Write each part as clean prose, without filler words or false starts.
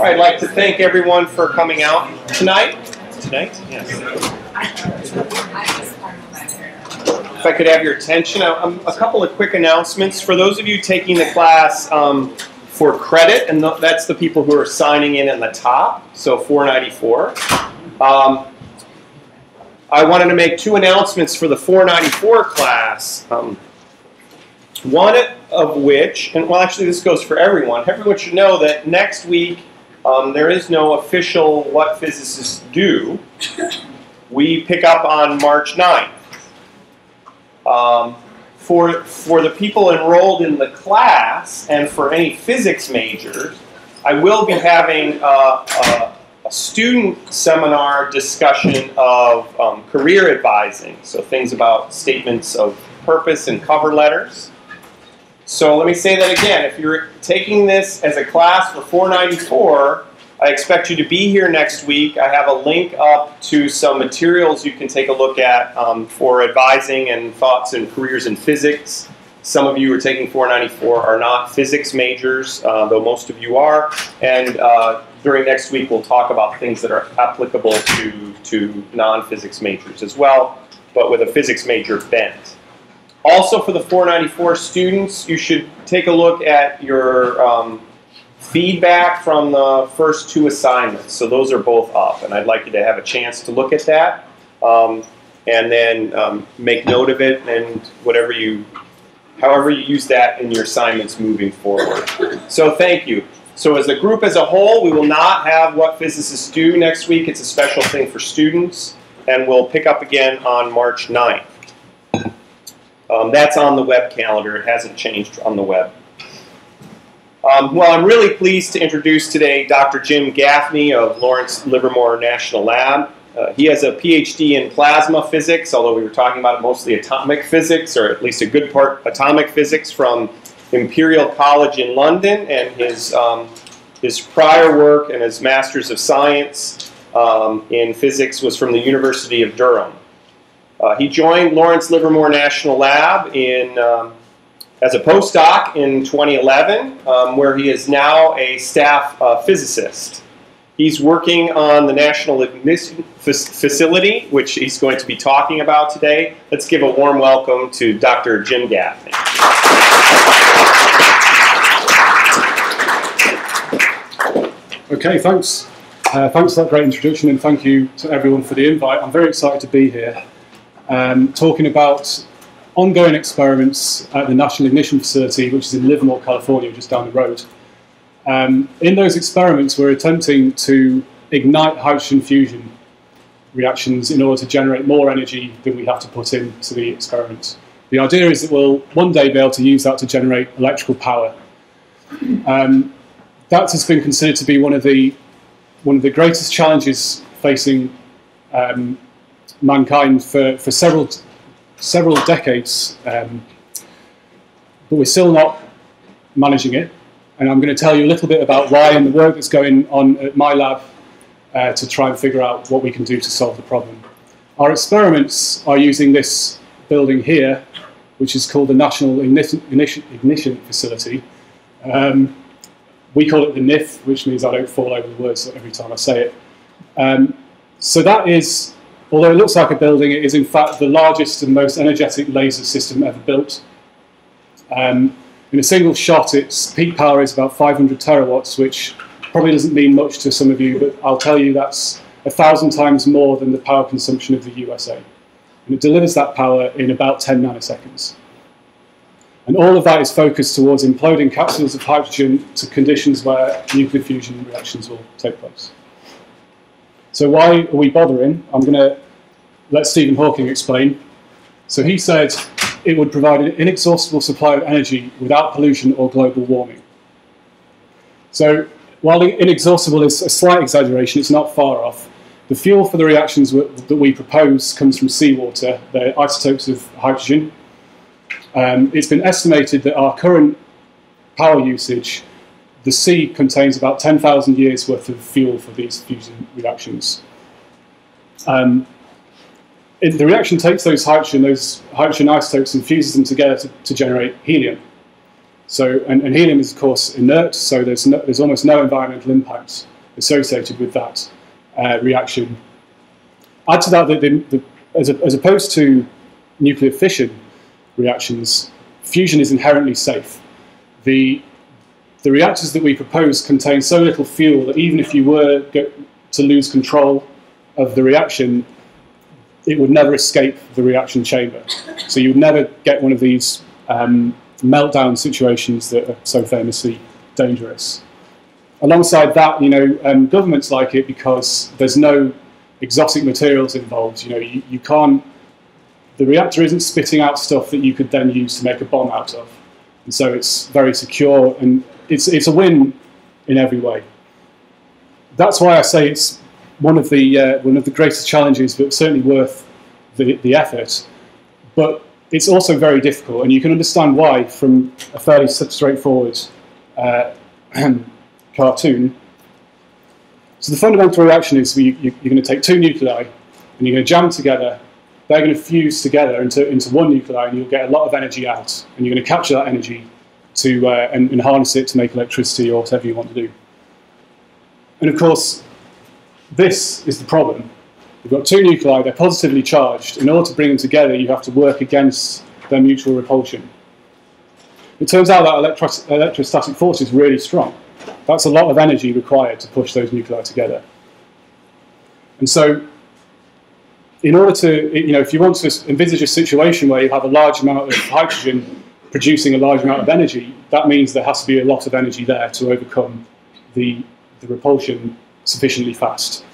I'd like to thank everyone for coming out tonight. Tonight? Yes. If I could have your attention, a couple of quick announcements. For those of you taking the class for credit, and that's the people who are signing in at the top, so 494. I wanted to make two announcements for the 494 class. One of which, and well actually this goes for everyone, everyone should know that next week there is no official What Physicists Do. We pick up on March 9th. For the people enrolled in the class and for any physics majors, I will be having a student seminar discussion of career advising, so things about statements of purpose and cover letters. So let me say that again. If you're taking this as a class for 494, I expect you to be here next week. I have a link up to some materials you can take a look at for advising and thoughts and careers in physics. Some of you who are taking 494 are not physics majors, though most of you are. And during next week, we'll talk about things that are applicable to non-physics majors as well, but with a physics major bent. Also, for the 494 students, you should take a look at your feedback from the first two assignments. So those are both up, and I'd like you to have a chance to look at that, and then make note of it, and whatever you, however you use that in your assignments moving forward. So thank you. So as a group as a whole, we will not have What Physicists Do next week. It's a special thing for students, and we'll pick up again on March 9th. That's on the web calendar. It hasn't changed on the web. Well, I'm really pleased to introduce today Dr. Jim Gaffney of Lawrence Livermore National Lab. He has a PhD in plasma physics, although we were talking about mostly atomic physics, or at least a good part atomic physics, from Imperial College in London, and his prior work and his Masters of Science in physics was from the University of Durham. He joined Lawrence Livermore National Lab in, as a postdoc in 2011, where he is now a staff physicist. He's working on the National Ignition Facility, which he's going to be talking about today. Let's give a warm welcome to Dr. Jim Gaffney. Okay, thanks. Thanks for that great introduction, and thank you to everyone for the invite. I'm very excited to be here. Talking about ongoing experiments at the National Ignition Facility, which is in Livermore, California, just down the road. In those experiments, we're attempting to ignite hydrogen fusion reactions in order to generate more energy than we have to put into the experiment. The idea is that we'll one day be able to use that to generate electrical power. That has been considered to be one of the greatest challenges facing mankind for several decades, but we're still not managing it. And I'm going to tell you a little bit about why and the work that's going on at my lab to try and figure out what we can do to solve the problem. Our experiments are using this building here, which is called the National Ignition Facility. We call it the NIF, which means I don't fall over the words every time I say it. So that is, although it looks like a building, it is in fact the largest and most energetic laser system ever built. In a single shot, its peak power is about 500 terawatts, which probably doesn't mean much to some of you, but I'll tell you that's 1,000 times more than the power consumption of the USA. And it delivers that power in about 10 nanoseconds. And all of that is focused towards imploding capsules of hydrogen to conditions where nuclear fusion reactions will take place. So why are we bothering? I'm going to let Stephen Hawking explain. So he said it would provide an inexhaustible supply of energy without pollution or global warming. So while inexhaustible is a slight exaggeration, it's not far off. The fuel for the reactions that we propose comes from seawater. They're isotopes of hydrogen. It's been estimated that our current power usage, the sea contains about 10,000 years worth of fuel for these fusion reactions. The reaction takes those hydrogen isotopes and fuses them together to generate helium. So, and helium is, of course, inert, so there's almost no environmental impact associated with that reaction. Add to that, as opposed to nuclear fission reactions, fusion is inherently safe. The reactors that we propose contain so little fuel that even if you were to lose control of the reaction, it would never escape the reaction chamber. So you'd never get one of these meltdown situations that are so famously dangerous. Alongside that, you know, governments like it because there's no exotic materials involved. You know, you can't. The reactor isn't spitting out stuff that you could then use to make a bomb out of, and so it's very secure and it's a win in every way. That's why I say it's one of the greatest challenges, but certainly worth the effort. But it's also very difficult, and you can understand why from a fairly straightforward cartoon. So the fundamental reaction is you're going to take two nuclei, and you're going to jam together. They're going to fuse together into one nuclei, and you'll get a lot of energy out. And you're going to capture that energy to and harness it to make electricity or whatever you want to do. And of course, this is the problem. We've got two nuclei, they're positively charged. In order to bring them together, you have to work against their mutual repulsion. It turns out that electrostatic force is really strong. That's a lot of energy required to push those nuclei together. And so, in order to, you know, if you want to envisage a situation where you have a large amount of hydrogen producing a large amount of energy, that means there has to be a lot of energy there to overcome the repulsion sufficiently fast.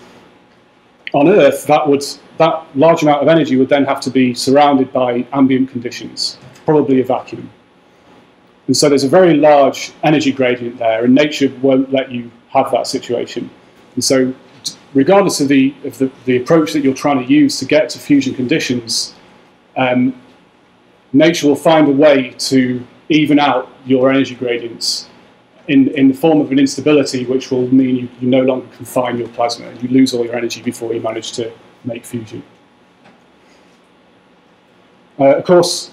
On Earth, that large amount of energy would then have to be surrounded by ambient conditions, probably a vacuum. And so there's a very large energy gradient there, and nature won't let you have that situation. And so regardless of the approach that you're trying to use to get to fusion conditions, nature will find a way to even out your energy gradients in the form of an instability, which will mean you no longer confine your plasma, and you lose all your energy before you manage to make fusion. Of course,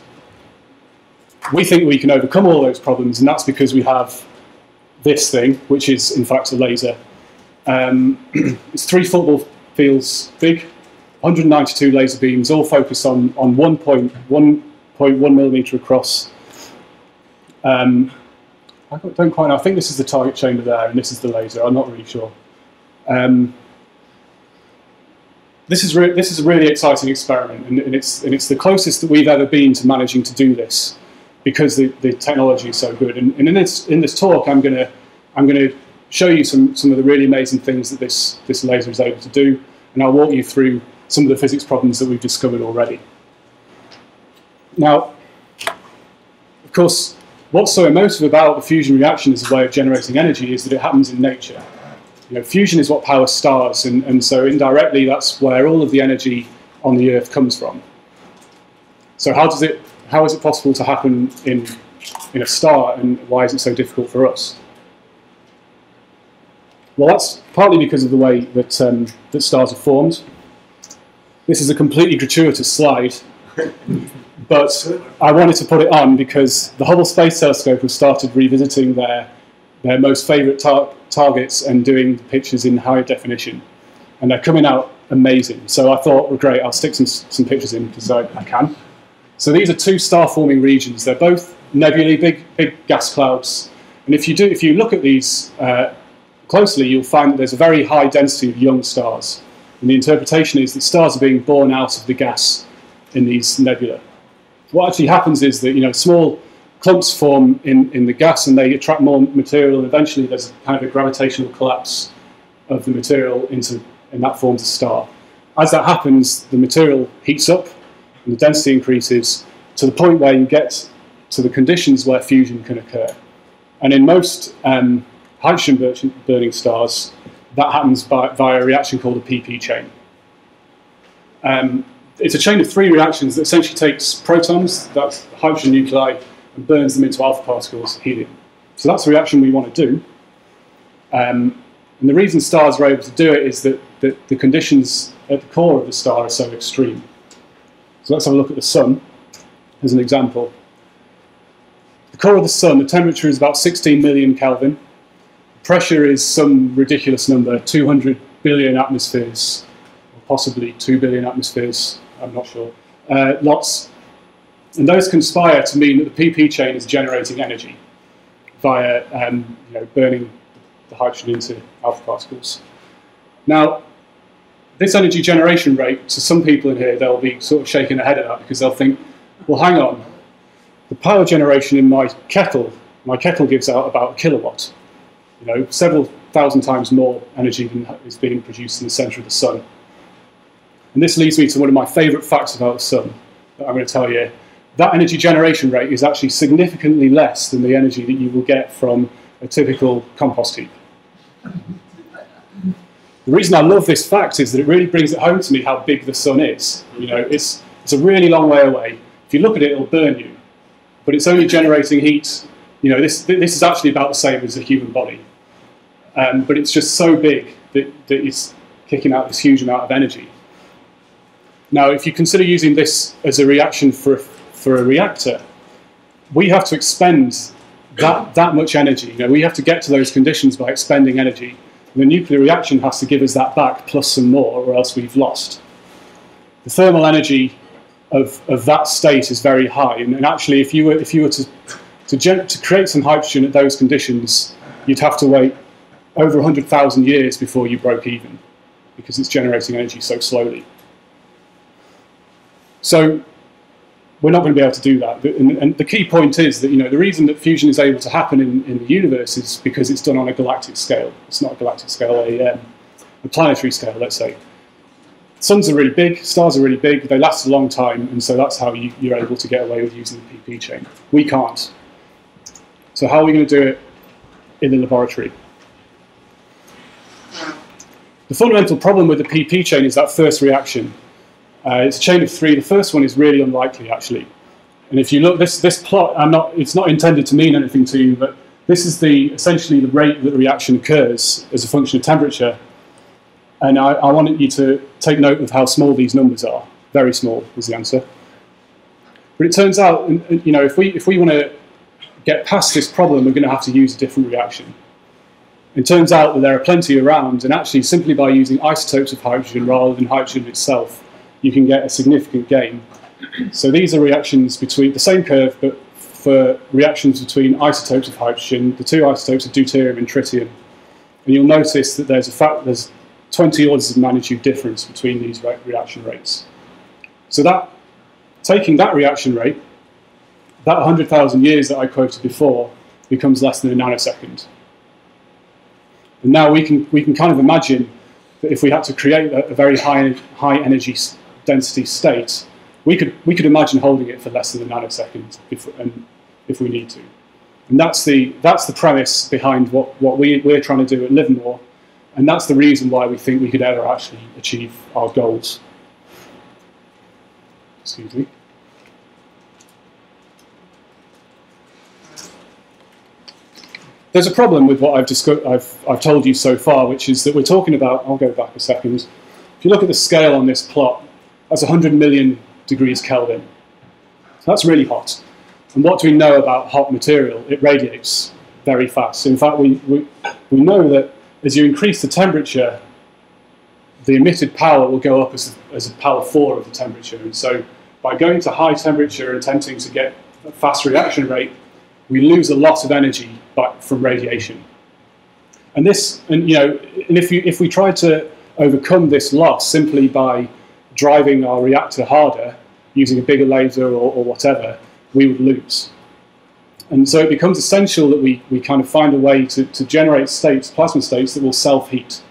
we think we can overcome all those problems, and that's because we have this thing, which is in fact a laser. It's 3 football fields big, 192 laser beams, all focused on 1.1 millimeter across. I don't quite know. I think this is the target chamber there, and this is the laser. I'm not really sure. This is a really exciting experiment, and it's the closest that we've ever been to managing to do this, because the technology is so good. And in this talk, I'm going to show you some of the really amazing things that this laser is able to do, and I'll walk you through some of the physics problems that we've discovered already. Now, of course, what's so emotive about the fusion reaction as a way of generating energy is that it happens in nature. You know, fusion is what powers stars, and so indirectly that's where all of the energy on the Earth comes from. So how is it possible to happen in a star, and why is it so difficult for us? Well, that's partly because of the way that, that stars are formed. This is a completely gratuitous slide, but I wanted to put it on because the Hubble Space Telescope has started revisiting their most favourite targets and doing pictures in high definition. And they're coming out amazing. So I thought, well, great, I'll stick some pictures in because I can. So these are two star-forming regions. They're both nebulae, big gas clouds. And if you look at these closely, you'll find that there's a very high density of young stars. And the interpretation is that stars are being born out of the gas in these nebulae. What actually happens is that, you know, small clumps form in the gas, and they attract more material, and eventually there's kind of a gravitational collapse of the material and that forms a star. As that happens, the material heats up, and the density increases to the point where you get to the conditions where fusion can occur. And in most hydrogen-burning stars, that happens via a reaction called a PP chain. It's a chain of 3 reactions that essentially takes protons, that's hydrogen nuclei, and burns them into alpha particles, helium. So that's the reaction we want to do. And the reason stars are able to do it is that the conditions at the core of the star are so extreme. So let's have a look at the Sun as an example. The core of the sun, the temperature is about 16 million Kelvin. Pressure is some ridiculous number, 200 billion atmospheres, or possibly 2 billion atmospheres, I'm not sure. Lots. And those conspire to mean that the PP chain is generating energy via burning the hydrogen into alpha particles. Now, this energy generation rate, to some people in here, they'll be sort of shaking their head at that because they'll think, well, hang on, the power generation in my kettle gives out about a kilowatt. You know, several thousand times more energy than is being produced in the center of the sun. And this leads me to one of my favorite facts about the sun that I'm going to tell you. That energy generation rate is actually significantly less than the energy that you will get from a typical compost heap. The reason I love this fact is that it really brings it home to me how big the sun is. You know, it's a really long way away. If you look at it, it'll burn you. But it's only generating heat. You know, this is actually about the same as a human body. But it's just so big that it's kicking out this huge amount of energy. Now, if you consider using this as a reaction for a reactor, we have to expend that much energy. You know, we have to get to those conditions by expending energy. And the nuclear reaction has to give us that back plus some more, or else we've lost. The thermal energy of that state is very high. And actually, if you were to create some hydrogen at those conditions, you'd have to wait over 100,000 years before you broke even, because it's generating energy so slowly. So we're not going to be able to do that. And the key point is that the reason that fusion is able to happen in the universe is because it's done on a galactic scale. It's not a galactic scale, a planetary scale, let's say. Suns are really big, stars are really big, they last a long time, and so that's how you're able to get away with using the PP chain. We can't. So how are we going to do it in the laboratory? The fundamental problem with the PP chain is that first reaction. It's a chain of three. The first one is really unlikely, actually. And if you look, this plot, it's not intended to mean anything to you, but this is essentially the rate that the reaction occurs as a function of temperature. And I wanted you to take note of how small these numbers are. Very small is the answer. But it turns out, if we want to get past this problem, we're going to have to use a different reaction. It turns out that there are plenty around, and actually simply by using isotopes of hydrogen rather than hydrogen itself, you can get a significant gain. So these are reactions between the same curve, but for reactions between isotopes of hydrogen. The two isotopes are deuterium and tritium. And you'll notice that there's 20 orders of magnitude difference between these reaction rates. So that, taking that reaction rate, that 100,000 years that I quoted before becomes less than a nanosecond. And now we can kind of imagine that if we had to create a very high energy density state, we could imagine holding it for less than a nanosecond if we need to. And that's the premise behind what we're trying to do at Livermore. And that's the reason why we think we could ever actually achieve our goals. Excuse me. There's a problem with what I've told you so far, which is that we're talking about, I'll go back a second. If you look at the scale on this plot, that's 100 million degrees Kelvin. So that's really hot. And what do we know about hot material? It radiates very fast. In fact, we know that as you increase the temperature, the emitted power will go up as a power 4 of the temperature. And so by going to high temperature and attempting to get a fast reaction rate, we lose a lot of energy back from radiation. And this, if we try to overcome this loss simply by driving our reactor harder, using a bigger laser or whatever, we would lose. And so it becomes essential that we kind of find a way to generate states, plasma states, that will self-heat.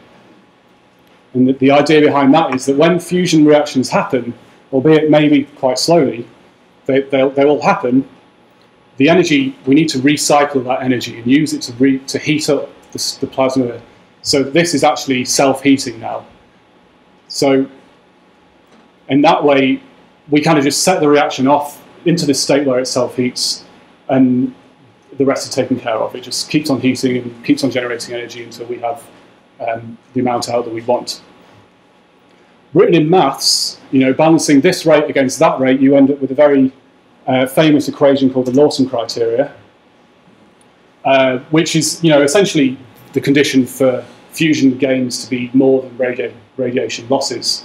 And the idea behind that is that when fusion reactions happen, albeit maybe quite slowly, they will happen. The energy, we need to recycle that energy and use it to heat up the plasma. So this is actually self-heating now. So in that way, we kind of just set the reaction off into this state where it self-heats, and the rest is taken care of. It just keeps on heating and keeps on generating energy until we have the amount out that we want. Written in maths, balancing this rate against that rate, you end up with a very famous equation called the Lawson criteria, which is, you know, essentially the condition for fusion gains to be more than radiation losses.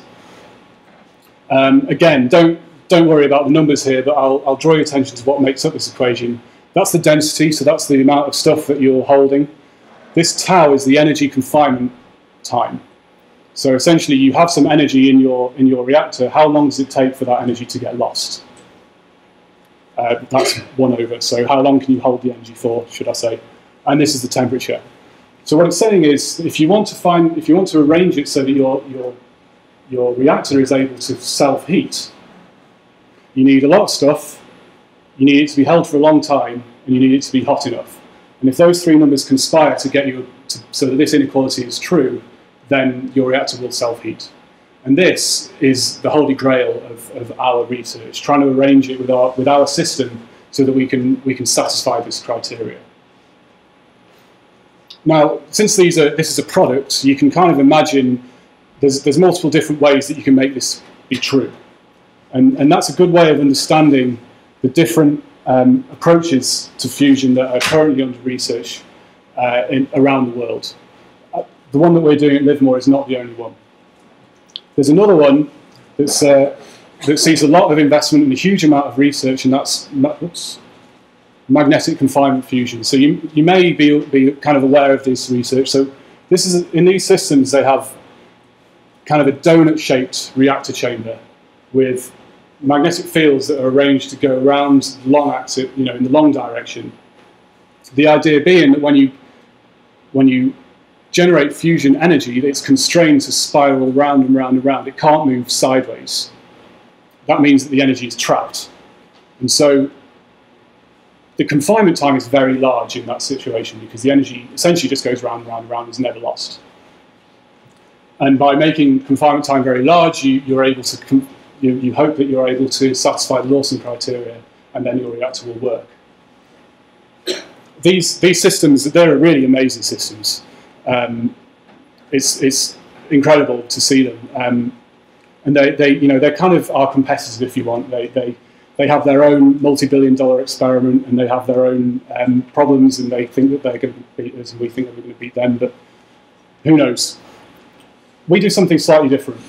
Again, don't worry about the numbers here, but I'll draw your attention to what makes up this equation. That's the density, so that's the amount of stuff that you're holding. This tau is the energy confinement time. So essentially, you have some energy in your reactor. How long does it take for that energy to get lost? That's 1/. So how long can you hold the energy for, should I say? And this is the temperature. So what it's saying is, if you want to arrange it so that your reactor is able to self-heat, you need a lot of stuff. You need it to be held for a long time, and you need it to be hot enough. And if those three numbers conspire to get you so that this inequality is true, then your reactor will self-heat. And this is the holy grail of our research, trying to arrange it with our system so that we can satisfy this criteria. Now, since this is a product, you can kind of imagine there's multiple different ways that you can make this be true. And that's a good way of understanding the different approaches to fusion that are currently under research around the world. The one that we're doing at Livermore is not the only one. There's another one that's, that sees a lot of investment and a huge amount of research, and that's magnetic confinement fusion. So you may be kind of aware of this research. So this is, in these systems, they have kind of a donut-shaped reactor chamber with magnetic fields that are arranged to go around long axis, you know, in the long direction. The idea being that when you generate fusion energy, it's constrained to spiral round and round and round. It can't move sideways. That means that the energy is trapped, and so the confinement time is very large in that situation because the energy essentially just goes round and round and round and is never lost. And by making confinement time very large, you're able to. You hope that you're able to satisfy the Lawson criteria, and then your reactor will work. These systems, they're really amazing systems. It's incredible to see them, and they're kind of our competitors, if you want. They have their own multi-billion-dollar experiment, and they have their own problems, and they think that they're going to beat us, and we think that we're going to beat them. But who knows? We do something slightly different.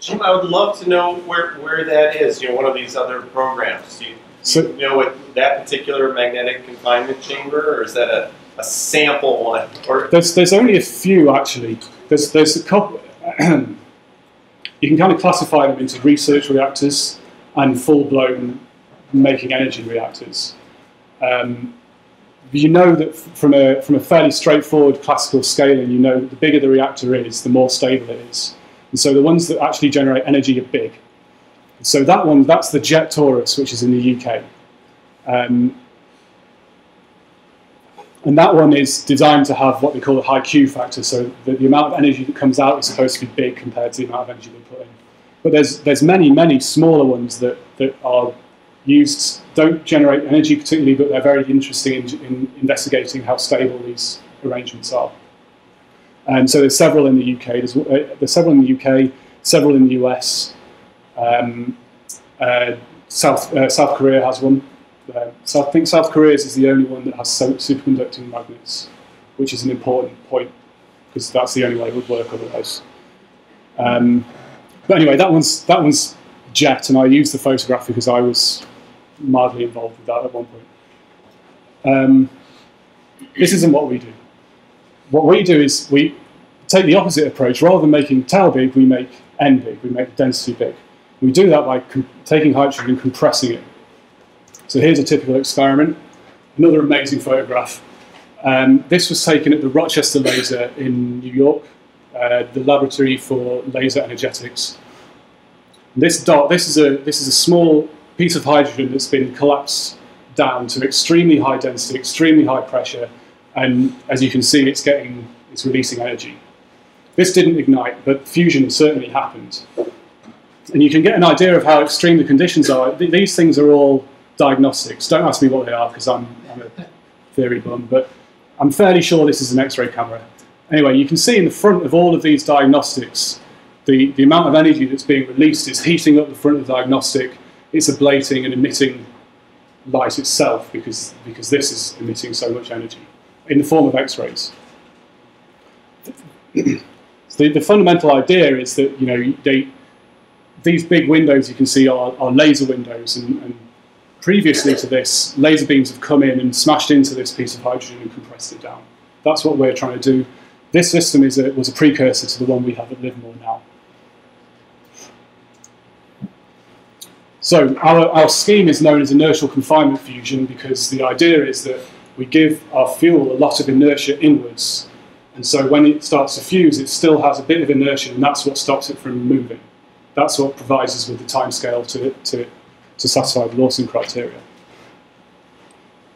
Jim, I would love to know where that is, you know, one of these other programs. Do you know what that particular magnetic confinement chamber, or is that a sample one? Or there's only a few, actually. There's a couple. You can kind of classify them into research reactors and full-blown making energy reactors. You know that from a fairly straightforward classical scaling, you know that the bigger the reactor is, the more stable it is. And so the ones that actually generate energy are big. So that one, that's the Jet Torus, which is in the UK. And that one is designed to have what they call a high Q factor. So the amount of energy that comes out is supposed to be big compared to the amount of energy they put in. But there's many, many smaller ones that are used, don't generate energy particularly, but they're very interesting in investigating how stable these arrangements are. And so there's several in the UK. There's several in the UK, several in the US. South Korea has one. So I think South Korea's is the only one that has superconducting magnets, which is an important point because that's the only way it would work otherwise. But anyway, that one's Jet, and I used the photograph because I was mildly involved with that at one point. This isn't what we do. What we do is we take the opposite approach. Rather than making tau big, we make n big. We make density big. We do that by taking hydrogen and compressing it. So here's a typical experiment. Another amazing photograph. This was taken at the Rochester laser in New York, the laboratory for laser energetics. This dot, this is a small piece of hydrogen that's been collapsed down to extremely high density, extremely high pressure. And as you can see, it's releasing energy. This didn't ignite, but fusion certainly happened. And you can get an idea of how extreme the conditions are. These things are all diagnostics. Don't ask me what they are, because I'm a theory bum, but I'm fairly sure this is an X-ray camera. Anyway, you can see in the front of all of these diagnostics, the amount of energy that's being released is heating up the front of the diagnostic. It's ablating and emitting light itself, because this is emitting so much energy. in the form of X-rays. So the fundamental idea is that, you know, these big windows you can see are laser windows, and previously to this, laser beams have come in and smashed into this piece of hydrogen and compressed it down. That's what we're trying to do. This system is was a precursor to the one we have at Livermore now. So our scheme is known as inertial confinement fusion, because the idea is that we give our fuel a lot of inertia inwards, and so when it starts to fuse, it still has a bit of inertia, and that's what stops it from moving. That's what provides us with the time scale to satisfy the Lawson criteria.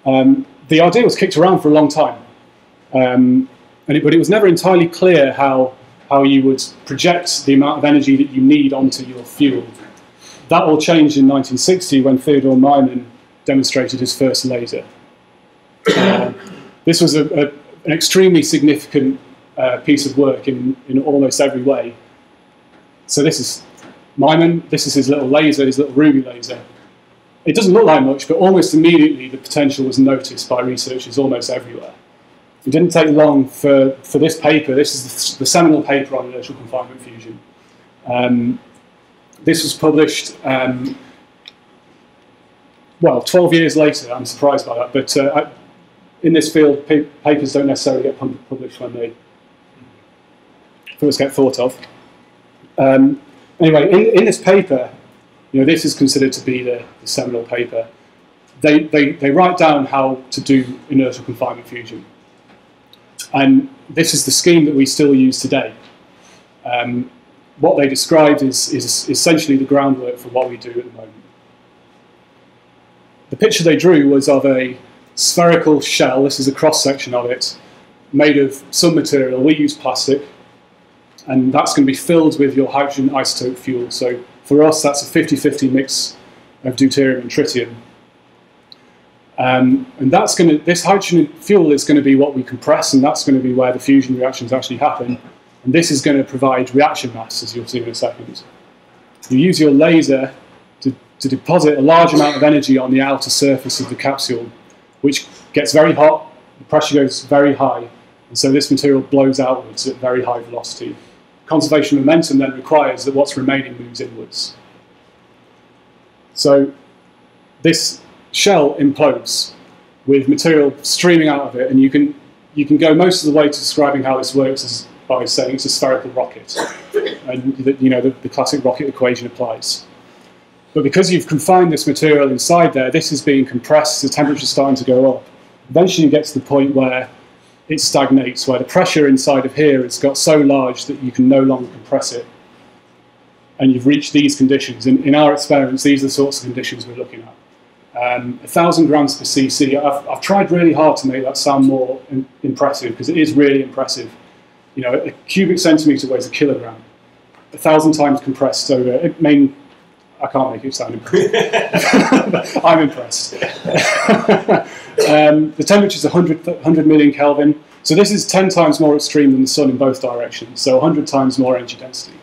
The idea was kicked around for a long time, but it was never entirely clear how you would project the amount of energy that you need onto your fuel. That all changed in 1960 when Theodore Maiman demonstrated his first laser. This was an extremely significant piece of work in almost every way. So this is Maiman, this is his little laser, his little ruby laser. It doesn't look like much, but almost immediately the potential was noticed by researchers almost everywhere. It didn't take long for this paper. This is the seminal paper on inertial confinement fusion. This was published, well, 12 years later. I'm surprised by that, but in this field, papers don't necessarily get published when they first get thought of. Anyway, in this paper, you know, this is considered to be the seminal paper. They write down how to do inertial confinement fusion. And this is the scheme that we still use today. What they described is essentially the groundwork for what we do at the moment. The picture they drew was of a spherical shell. This is a cross-section of it, made of some material. We use plastic, and that's going to be filled with your hydrogen isotope fuel. So for us, that's a 50-50 mix of deuterium and tritium. And that's going to, this hydrogen fuel is going to be what we compress, and that's going to be where the fusion reactions actually happen. And this is going to provide reaction mass, as you'll see in a second. You use your laser to deposit a large amount of energy on the outer surface of the capsule, which gets very hot, the pressure goes very high, and so this material blows outwards at very high velocity. Conservation of momentum then requires that what's remaining moves inwards. So this shell implodes with material streaming out of it, and you can go most of the way to describing how this works as by saying it's a spherical rocket, and you know the classic rocket equation applies. But because you've confined this material inside there, this is being compressed, the temperature's starting to go up. Eventually you get to the point where it stagnates, where the pressure inside of here has got so large that you can no longer compress it, and you've reached these conditions. In our experiments, these are the sorts of conditions we're looking at. 1,000 grams per cc. I've tried really hard to make that sound more impressive, because it is really impressive. You know, a cubic centimetre weighs a kilogram. 1,000 times compressed over, I mean, I can't make it sound impressive. I'm impressed. The temperature is 100 million Kelvin. So this is 10 times more extreme than the sun in both directions, so 100 times more energy density.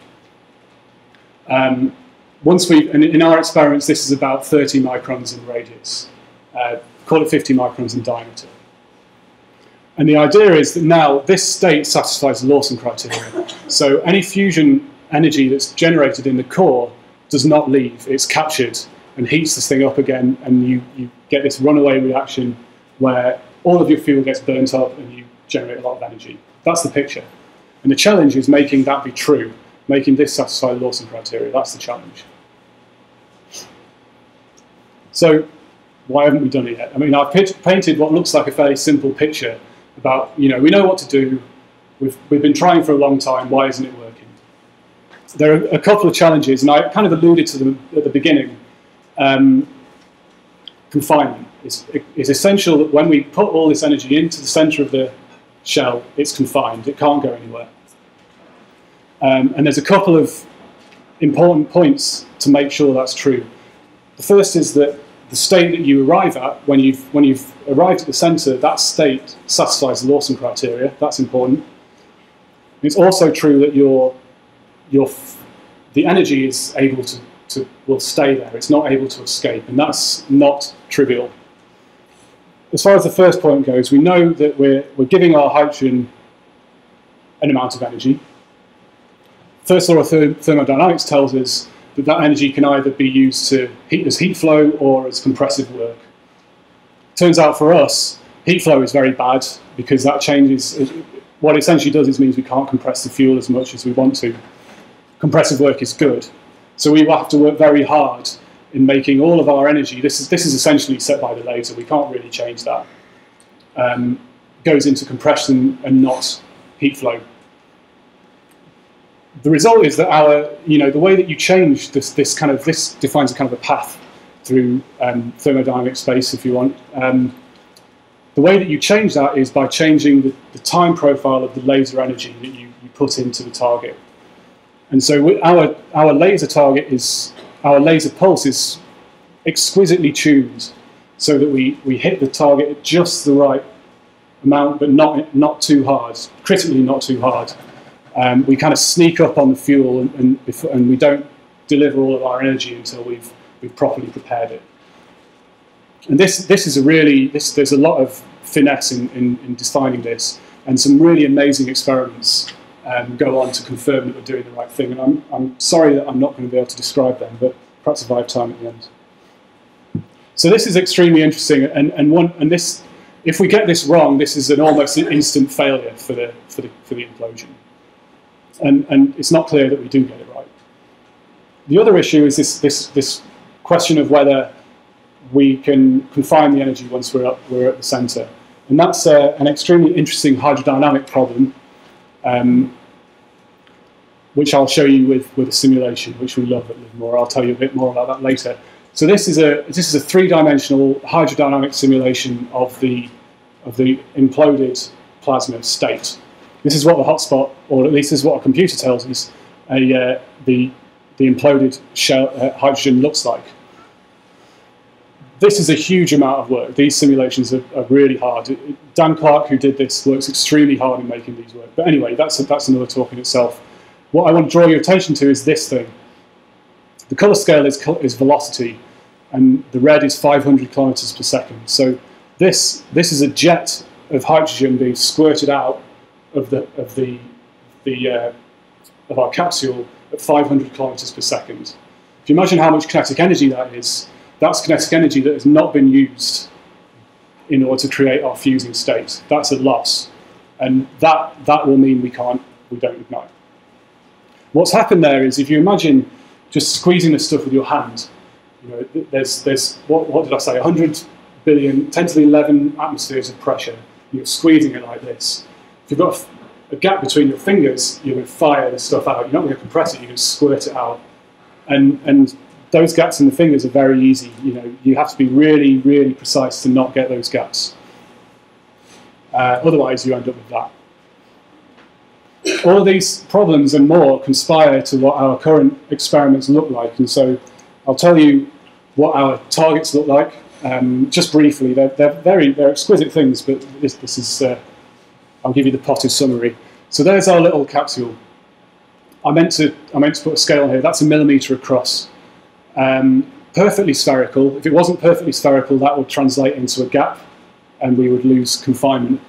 In our experiments, this is about 30 microns in radius. Call it 50 microns in diameter. And the idea is that now this state satisfies the Lawson criteria. So any fusion energy that's generated in the core does not leave. It's captured and heats this thing up again, and you get this runaway reaction where all of your fuel gets burnt up and you generate a lot of energy. That's the picture. And the challenge is making that be true, making this satisfy the Lawson criteria. That's the challenge. So why haven't we done it yet? I mean, I've painted what looks like a fairly simple picture about, you know, we know what to do, we've been trying for a long time, why isn't it working? There are a couple of challenges, and I kind of alluded to them at the beginning. Confinement. It's essential that when we put all this energy into the centre of the shell, it's confined, it can't go anywhere. And there's a couple of important points to make sure that's true. The first is that the state that you arrive at, when you've arrived at the centre, that state satisfies the Lawson criteria. That's important. It's also true that the energy is able will stay there. It's not able to escape, and that's not trivial. as far as the first point goes, we know that we're giving our hydrogen an amount of energy. First law of thermodynamics tells us that that energy can either be used to heat as heat flow or as compressive work. Turns out for us, heat flow is very bad because that changes. What it essentially does is means we can't compress the fuel as much as we want to. Compressive work is good. So we will have to work very hard in making all of our energy, this is essentially set by the laser, we can't really change that, goes into compression and not heat flow. The result is that our, the way that you change this defines a kind of a path through thermodynamic space, if you want. The way that you change that is by changing the time profile of the laser energy that you put into the target. And so our laser target is, our laser pulse is exquisitely tuned so that we hit the target at just the right amount, but not too hard, critically not too hard. We kind of sneak up on the fuel and we don't deliver all of our energy until we've properly prepared it. And this is a really, there's a lot of finesse in defining this, and some really amazing experiments go on to confirm that we're doing the right thing. And I'm sorry that I'm not going to be able to describe them, but perhaps if I have time at the end. So this is extremely interesting, and this, if we get this wrong, this is an almost instant failure for the implosion. And it's not clear that we do get it right. The other issue is this question of whether we can confine the energy once we're at the center. And that's an extremely interesting hydrodynamic problem, which I'll show you with a simulation, which we love at Livermore. I'll tell you a bit more about that later. So this is a three-dimensional hydrodynamic simulation of the imploded plasma state. This is what the hotspot, or at least this is what a computer tells us, the imploded shell, hydrogen looks like. This is a huge amount of work. These simulations are really hard. Dan Clark, who did this, works extremely hard in making these work. But anyway, that's another talk in itself. What I want to draw your attention to is this thing. The color scale is velocity, and the red is 500 kilometers per second. So this is a jet of hydrogen being squirted out of our capsule at 500 kilometers per second. If you imagine how much kinetic energy that is, that's kinetic energy that has not been used in order to create our fusing state. That's a loss, and that will mean we don't ignite. What's happened there is, if you imagine just squeezing this stuff with your hand, there's what did I say? 100 billion, 10 to the 11 atmospheres of pressure. You're squeezing it like this. If you've got a gap between your fingers, you're going to fire this stuff out. You're not going to compress it. You're going to squirt it out, and those gaps in the fingers are very easy. You have to be really, really precise to not get those gaps. Otherwise, you end up with that. All these problems and more conspire to what our current experiments look like, and so I'll tell you what our targets look like just briefly. They're exquisite things, but this is I'll give you the potted summary. So there's our little capsule. I meant to put a scale on here. That's a millimeter across, perfectly spherical. If it wasn't perfectly spherical, that would translate into a gap, and we would lose confinement.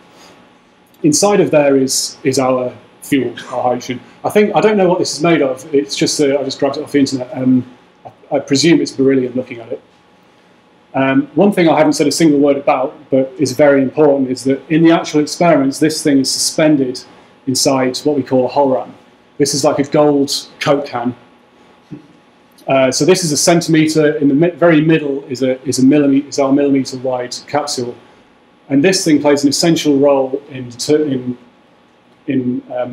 Inside of there is our fuel, our hydrogen. I don't know what this is made of. It's just I just grabbed it off the internet. I presume it's beryllium. Looking at it, one thing I haven't said a single word about, but is very important, is that in the actual experiments, this thing is suspended inside what we call a Hohlraum. This is like a gold Coke can. So this is a centimeter. In the very middle is our millimeter wide capsule, and this thing plays an essential role in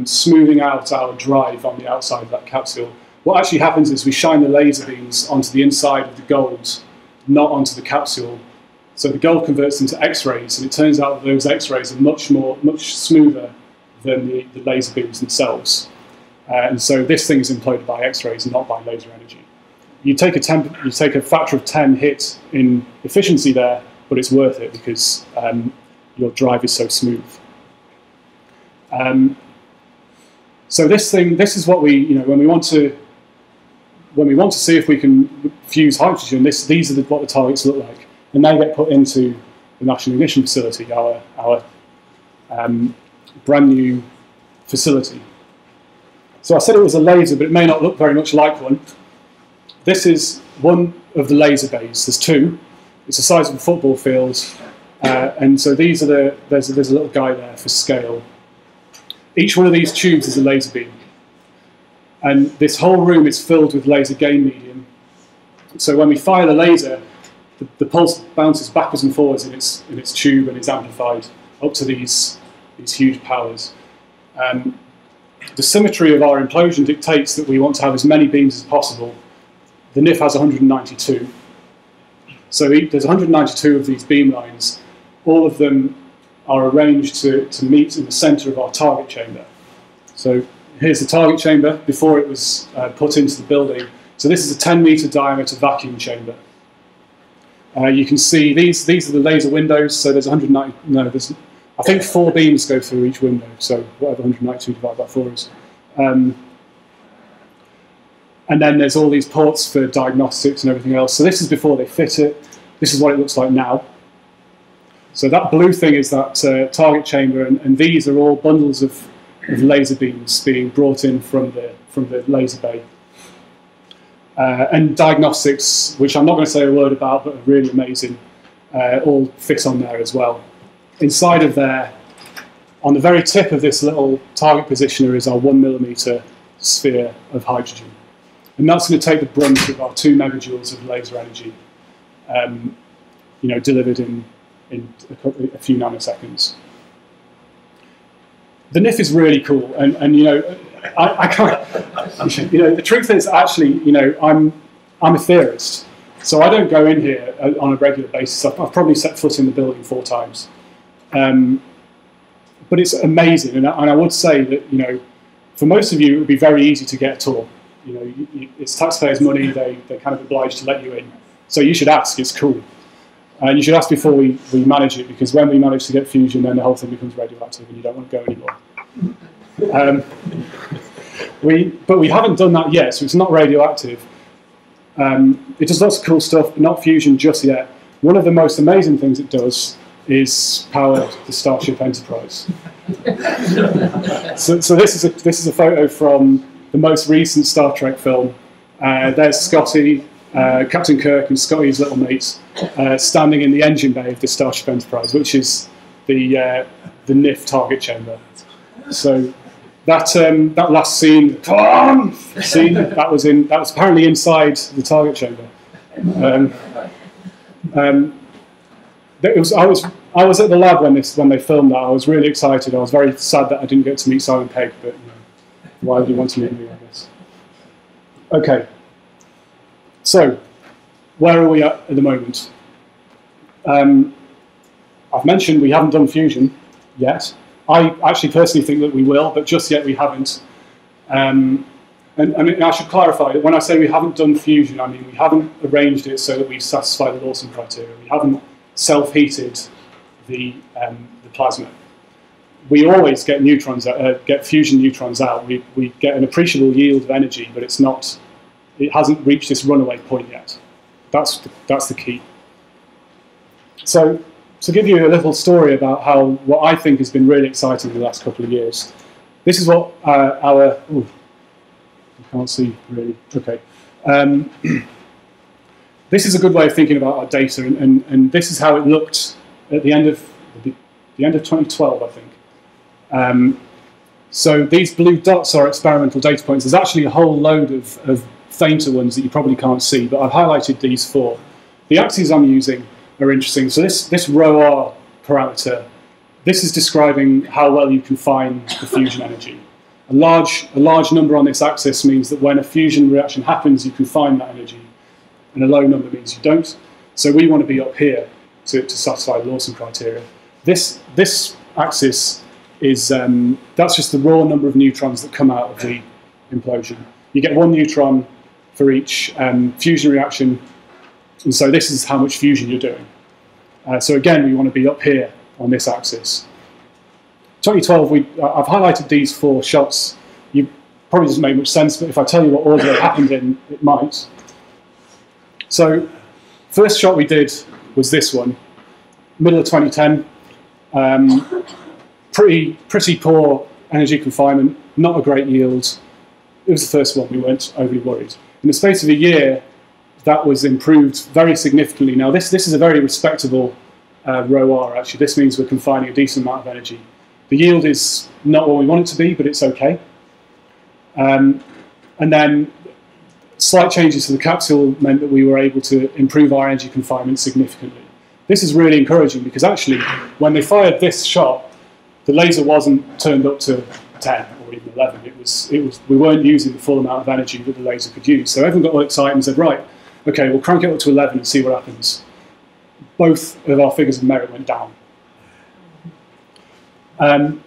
smoothing out our drive on the outside of that capsule. What actually happens is we shine the laser beams onto the inside of the gold, not onto the capsule. So the gold converts into X-rays, and it turns out that those X-rays are much smoother than the laser beams themselves. And so this thing is imploded by X-rays, not by laser energy. You take a factor of 10 hit in efficiency there, but it's worth it because your drive is so smooth. So this is what we, when we want to see if we can fuse hydrogen. These are what the targets look like, and they get put into the National Ignition Facility, our brand new facility. So I said it was a laser, but it may not look very much like one. This is one of the laser bays. There's two. It's the size of a football field. And so these are the, there's a little guy there for scale. Each one of these tubes is a laser beam. And this whole room is filled with laser gain medium. So when we fire the laser, the pulse bounces backwards and forwards in its tube and is amplified up to these huge powers. The symmetry of our implosion dictates that we want to have as many beams as possible. The NIF has 192. So there's 192 of these beamlines. All of them are arranged to meet in the center of our target chamber. So here's the target chamber before it was put into the building. So this is a 10-meter diameter vacuum chamber. You can see these are the laser windows. So there's 190, no, there's, I think 4 beams go through each window. So whatever 192 divided by 4 is. And then there's all these ports for diagnostics and everything else. So this is before they fit it. This is what it looks like now. So that blue thing is that target chamber, and these are all bundles of laser beams being brought in from the laser bay. And diagnostics, which I'm not going to say a word about, but are really amazing, all fit on there as well. Inside of there, on the very tip of this little target positioner is our 1mm sphere of hydrogen. And that's going to take the brunt of our 2 megajoules of laser energy, delivered in a few nanoseconds. The NIF is really cool, and I can't. The truth is, actually, I'm a theorist, so I don't go in here on a regular basis. I've probably set foot in the building 4 times, but it's amazing, and I would say that for most of you, it would be very easy to get a tour. It's taxpayers' money, they're kind of obliged to let you in. So you should ask, it's cool. And you should ask before we manage it, because when we manage to get fusion, then the whole thing becomes radioactive and you don't want to go anymore. But we haven't done that yet, so it's not radioactive. It does lots of cool stuff, but not fusion just yet. One of the most amazing things it does is power the Starship Enterprise. So this is a photo from the most recent Star Trek film. There's Scotty, Captain Kirk, and Scotty's little mates standing in the engine bay of the Starship Enterprise, which is the NIF target chamber. So that last scene, come on, scene that was apparently inside the target chamber. I was at the lab when they filmed that. I was really excited. I was very sad that I didn't get to meet Simon Pegg, but. Why would you want to meet me, I guess? Okay. So, where are we at the moment? I've mentioned we haven't done fusion yet. I actually personally think that we will, but just yet we haven't. And I should clarify that when I say we haven't done fusion, I mean we haven't arranged it so that we satisfy the Lawson criteria. We haven't self-heated the plasma. We always get neutrons, get fusion neutrons out. We get an appreciable yield of energy, but it's not. It hasn't reached this runaway point yet. That's the key. So to give you a little story about what I think has been really exciting in the last couple of years. This is what our. Ooh, you can't see really. Okay. This is a good way of thinking about our data, and this is how it looked at the end of 2012, I think. So these blue dots are experimental data points. There's actually a whole load of fainter ones that you probably can't see, but I've highlighted these 4. The axes I'm using are interesting. So this rho r parameter, this is describing how well you can find the fusion energy. A large number on this axis means that when a fusion reaction happens, you can find that energy, and a low number means you don't. So we want to be up here to satisfy the Lawson criteria. This axis is that's just the raw number of neutrons that come out of the implosion. You get 1 neutron for each fusion reaction, and so this is how much fusion you're doing. So again, we want to be up here on this axis. 2012, I've highlighted these 4 shots. You probably doesn't make much sense, but if I tell you what order it happened in, it might. So first shot we did was this one. middle of 2010. Pretty poor energy confinement, not a great yield. It was the first one, we weren't overly worried. In the space of a year, that was improved very significantly. Now, this is a very respectable rho R, actually. This means we're confining a decent amount of energy. The yield is not what we want it to be, but it's okay. And then slight changes to the capsule meant that we were able to improve our energy confinement significantly. This is really encouraging because actually, when they fired this shot, the laser wasn't turned up to 10 or even 11. We weren't using the full amount of energy that the laser could use. So everyone got all excited and said, right, okay, we'll crank it up to 11 and see what happens. Both of our figures of merit went down. And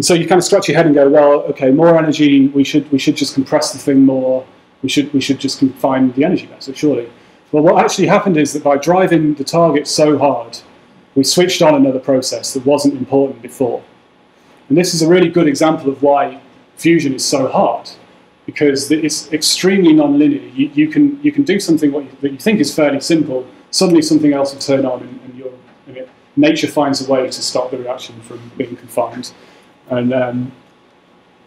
so you kind of scratch your head and go, well, okay, more energy, we should just compress the thing more, we should just confine the energy better, surely. Well, what actually happened is that by driving the target so hard, we switched on another process that wasn't important before. And this is a really good example of why fusion is so hard, because it's extremely nonlinear. You can do something that you think is fairly simple, suddenly something else will turn on, and nature finds a way to stop the reaction from being confined. And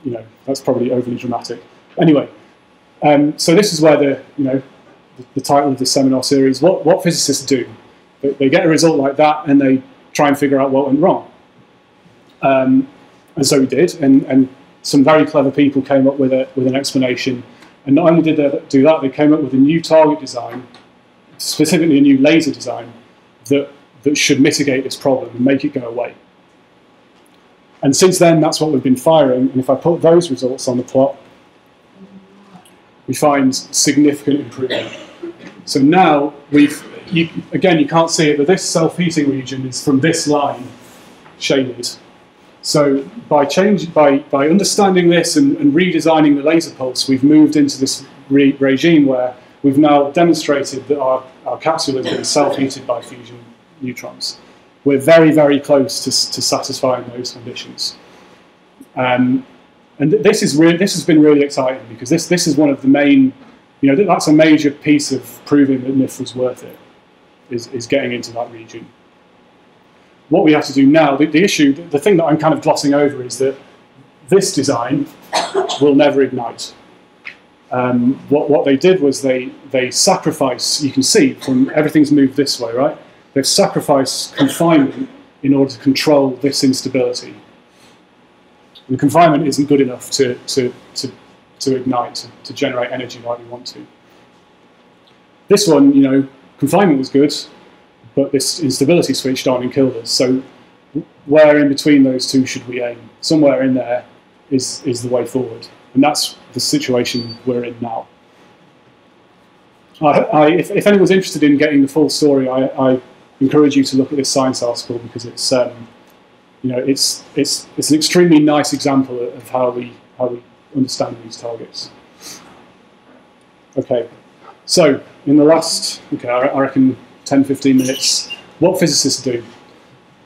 you know, that's probably overly dramatic. Anyway, so this is where the title of this seminar series, what physicists do. They get a result like that and they try and figure out what went wrong. And so we did, and some very clever people came up with an explanation. And not only did they do that, they came up with a new target design, specifically a new laser design, that should mitigate this problem and make it go away. And since then, that's what we've been firing. And if I put those results on the plot, we find significant improvement. So now we've... again, you can't see it, but this self-heating region is from this line shaded. So by understanding this and redesigning the laser pulse, we've moved into this regime where we've now demonstrated that our capsule has been self-heated by fusion neutrons. We're very, very close to satisfying those conditions. And this has been really exciting because this is one of the main, that's a major piece of proving that NIF was worth it. Is getting into that region. What we have to do now, the thing that I'm kind of glossing over is that this design will never ignite. What they did was they sacrificed, you can see from everything's moved this way, right? They've sacrificed confinement in order to control this instability. And confinement isn't good enough to ignite, to generate energy like we want to. This one, confinement was good, but this instability switched on and killed us. So where in between those two should we aim? Somewhere in there is the way forward. And that's the situation we're in now. If anyone's interested in getting the full story, I encourage you to look at this science article because it's an extremely nice example of how we understand these targets. Okay. So, in the last, I reckon 10, 15 minutes, what physicists do.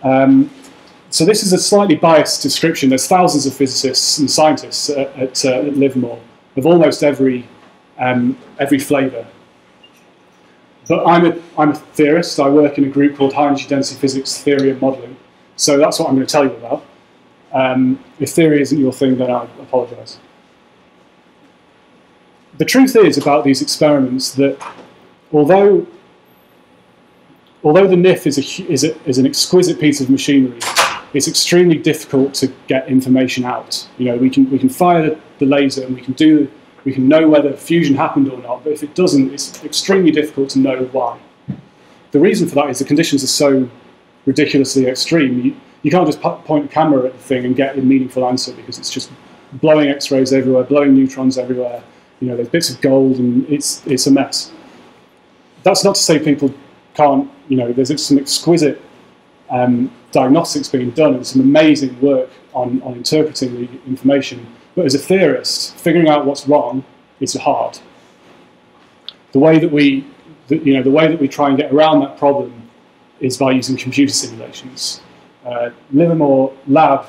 So this is a slightly biased description. There's thousands of physicists and scientists at Livermore of almost every flavour. But I'm a theorist. I work in a group called High Energy Density Physics Theory and Modelling. So that's what I'm going to tell you about. If theory isn't your thing, then I apologise. The truth is about these experiments that although the NIF is an exquisite piece of machinery, it's extremely difficult to get information out. We can fire the laser and we can know whether fusion happened or not, but if it doesn't, it's extremely difficult to know why. The reason for that is the conditions are so ridiculously extreme. You can't just point a camera at the thing and get a meaningful answer because it's just blowing X-rays everywhere, blowing neutrons everywhere. There's bits of gold, and it's a mess. That's not to say people can't, there's some exquisite diagnostics being done and some amazing work on interpreting the information. But as a theorist, figuring out what's wrong is hard. The way that we try and get around that problem is by using computer simulations. Livermore Lab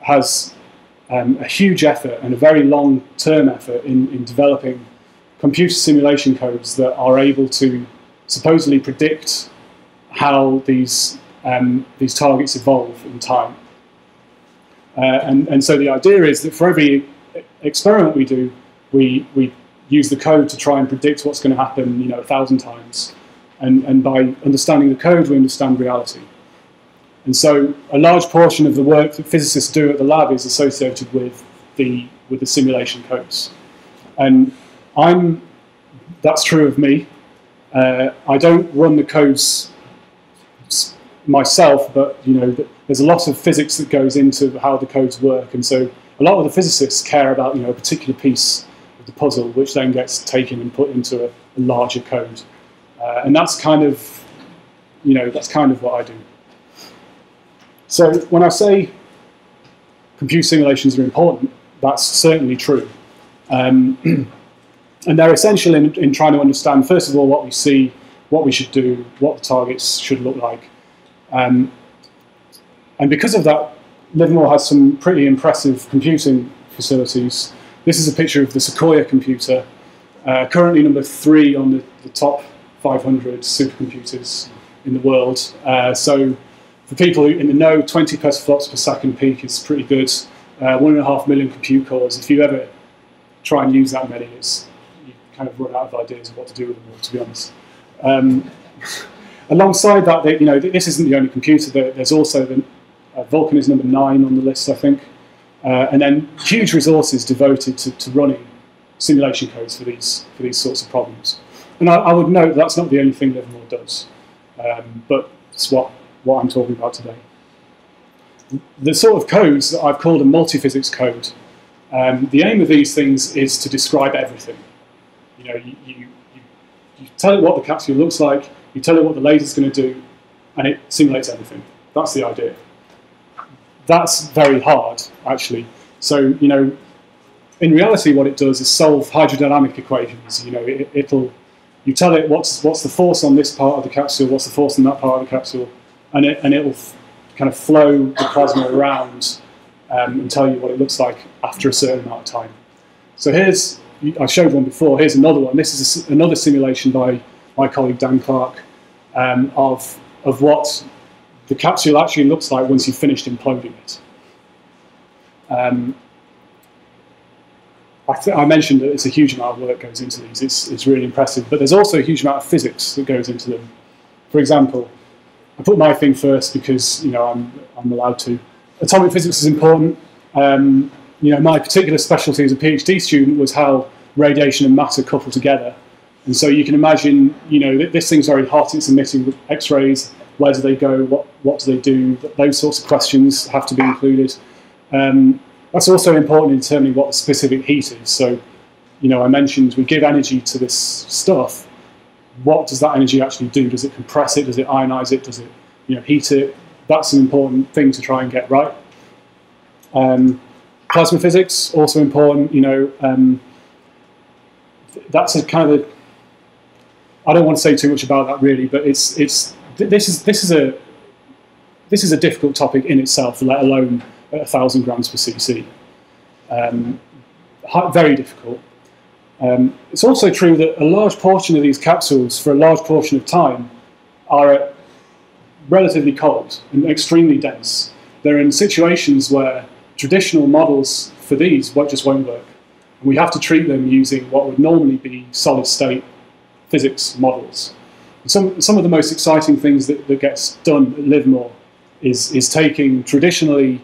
has a huge effort and a very long-term effort in developing computer simulation codes that are able to supposedly predict how these targets evolve in time. And so the idea is that for every experiment we do, we use the code to try and predict what's going to happen, 1,000 times. And by understanding the code, we understand reality. And so a large portion of the work that physicists do at the lab is associated with the simulation codes. And that's true of me. I don't run the codes myself, but there's a lot of physics that goes into how the codes work, and so a lot of the physicists care about a particular piece of the puzzle, which then gets taken and put into a larger code, and that's kind of what I do. So when I say computer simulations are important, that's certainly true. And they're essential in trying to understand, first of all, what we see, what we should do, what the targets should look like. And because of that, Livermore has some pretty impressive computing facilities. This is a picture of the Sequoia computer, currently number 3 on the top 500 supercomputers in the world. So for people who in the know, 20 petaflops per second peak is pretty good. 1.5 million compute cores. If you ever try and use that many, you kind of run out of ideas of what to do with them all, to be honest. Alongside that, this isn't the only computer. There's also the Vulcan is number 9 on the list, I think, and then huge resources devoted to running simulation codes for these sorts of problems. And I would note that's not the only thing Livermore does, but it's what I'm talking about today. The sort of codes that I've called a multiphysics code. The aim of these things is to describe everything. You tell it what the capsule looks like, you tell it what the laser's going to do, and it simulates everything. That's the idea. That's very hard, actually. So, in reality, what it does is solve hydrodynamic equations. You tell it what's the force on this part of the capsule, what's the force on that part of the capsule, and it will kind of flow the plasma around and tell you what it looks like after a certain amount of time. So here's, I showed one before, here's another one. This is another simulation by my colleague Dan Clark of what the capsule actually looks like once you've finished imploding it. I mentioned that it's a huge amount of work goes into these. It's really impressive, but there's also a huge amount of physics that goes into them. For example, I put my thing first because I'm allowed to. Atomic physics is important. My particular specialty as a PhD student was how radiation and matter couple together, and so you can imagine this thing's very hot. It's emitting X-rays. Where do they go? What do they do? Those sorts of questions have to be included. That's also important in determining what the specific heat is. So I mentioned we give energy to this stuff. What does that energy actually do? Does it compress it? Does it ionize it? Does it, heat it? That's an important thing to try and get right. Plasma physics, also important. That's a kind of I don't want to say too much about that really, but this is a difficult topic in itself, let alone at 1,000 grams per cc. Very difficult. It's also true that a large portion of these capsules, for a large portion of time, are relatively cold and extremely dense. They're in situations where traditional models for these just won't work. And we have to treat them using what would normally be solid-state physics models. And some of the most exciting things that gets done at Livermore is taking traditionally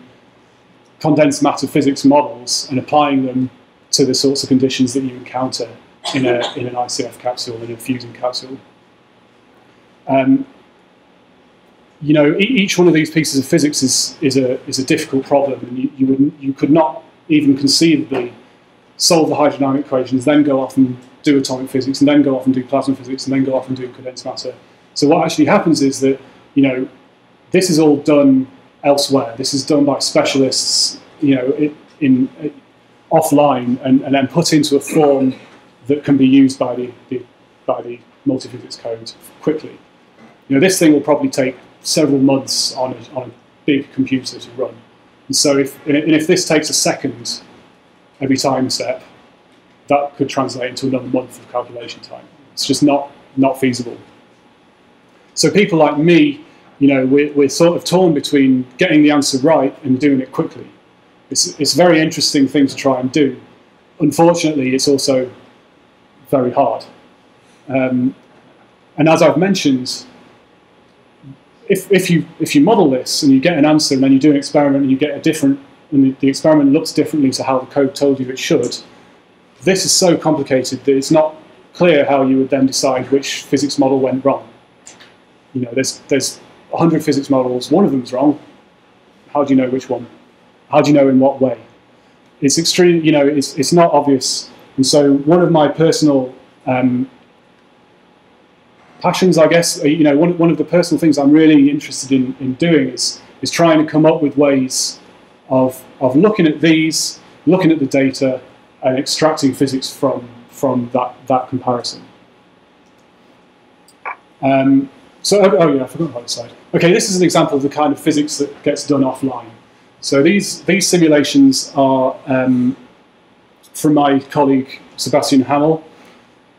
condensed matter physics models and applying them to the sorts of conditions that you encounter in an ICF capsule, in a fusion capsule. Each one of these pieces of physics is a difficult problem, and you could not even conceivably solve the hydrodynamic equations, then go off and do atomic physics, and then go off and do plasma physics, and then go off and do condensed matter. So what actually happens is that this is all done elsewhere. This is done by specialists, offline and then put into a form that can be used by the multiphysics code quickly. This thing will probably take several months on a big computer to run. And so if this takes a second every time step, that could translate into another month of calculation time. It's just not feasible. So people like me, you know, we're sort of torn between getting the answer right and doing it quickly. It's a very interesting thing to try and do. Unfortunately, it's also very hard. And as I've mentioned, if you model this and you get an answer and then you do an experiment and you get a different, and the experiment looks differently to how the code told you it should, this is so complicated that it's not clear how you would then decide which physics model went wrong. You know, there's 100 physics models, one of them's wrong. How do you know which one? How do you know in what way? It's extreme, you know, it's not obvious. And so one of my personal passions, I guess, you know, one of the personal things I'm really interested in doing is trying to come up with ways of looking at these, looking at the data, and extracting physics from that comparison. Oh yeah, I forgot about this slide. Okay, this is an example of the kind of physics that gets done offline. So these simulations are from my colleague Sebastian Hamel.